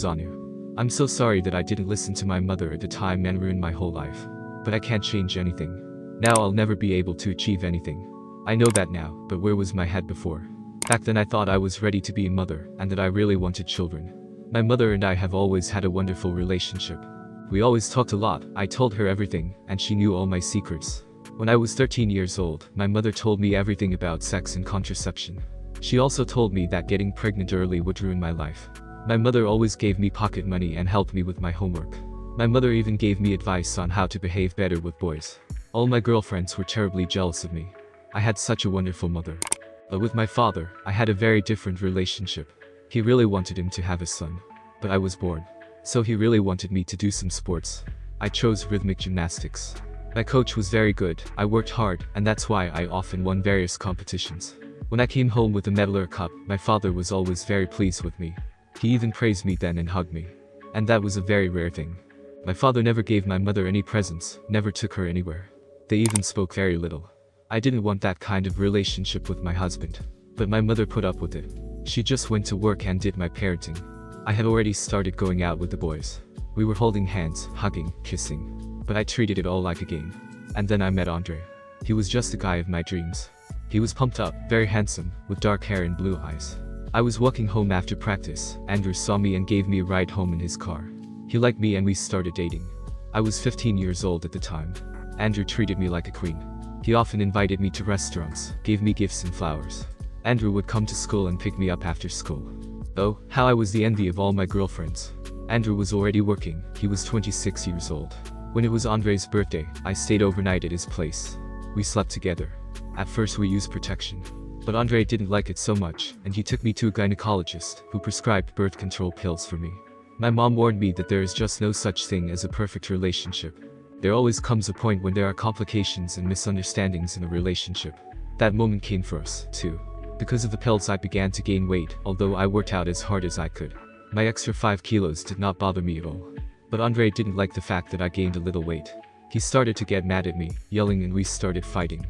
Izanu. I'm so sorry that I didn't listen to my mother at the time and ruined my whole life. But I can't change anything. Now I'll never be able to achieve anything. I know that now, but where was my head before? Back then I thought I was ready to be a mother, and that I really wanted children. My mother and I have always had a wonderful relationship. We always talked a lot, I told her everything, and she knew all my secrets. When I was 13 years old, my mother told me everything about sex and contraception. She also told me that getting pregnant early would ruin my life. My mother always gave me pocket money and helped me with my homework. My mother even gave me advice on how to behave better with boys. All my girlfriends were terribly jealous of me. I had such a wonderful mother. But with my father, I had a very different relationship. He really wanted him to have a son. But I was born. So he really wanted me to do some sports. I chose rhythmic gymnastics. My coach was very good, I worked hard, and that's why I often won various competitions. When I came home with a medal or cup, my father was always very pleased with me. He even praised me then and hugged me. And that was a very rare thing. My father never gave my mother any presents, never took her anywhere. They even spoke very little. I didn't want that kind of relationship with my husband. But my mother put up with it. She just went to work and did my parenting. I had already started going out with the boys. We were holding hands, hugging, kissing. But I treated it all like a game. And then I met Andre. He was just the guy of my dreams. He was pumped up, very handsome, with dark hair and blue eyes. I was walking home after practice. Andrew saw me and gave me a ride home in his car. He liked me and we started dating. I was 15 years old at the time. Andrew treated me like a queen. He often invited me to restaurants, gave me gifts and flowers. Andrew would come to school and pick me up after school. Oh, how I was the envy of all my girlfriends. Andrew was already working, he was 26 years old. When it was Andre's birthday, I stayed overnight at his place. We slept together. At first we used protection. But Andre didn't like it so much, and he took me to a gynecologist, who prescribed birth control pills for me. My mom warned me that there is just no such thing as a perfect relationship. There always comes a point when there are complications and misunderstandings in a relationship. That moment came for us, too. Because of the pills I began to gain weight, although I worked out as hard as I could. My extra 5 kilos did not bother me at all. But Andre didn't like the fact that I gained a little weight. He started to get mad at me, yelling, and we started fighting.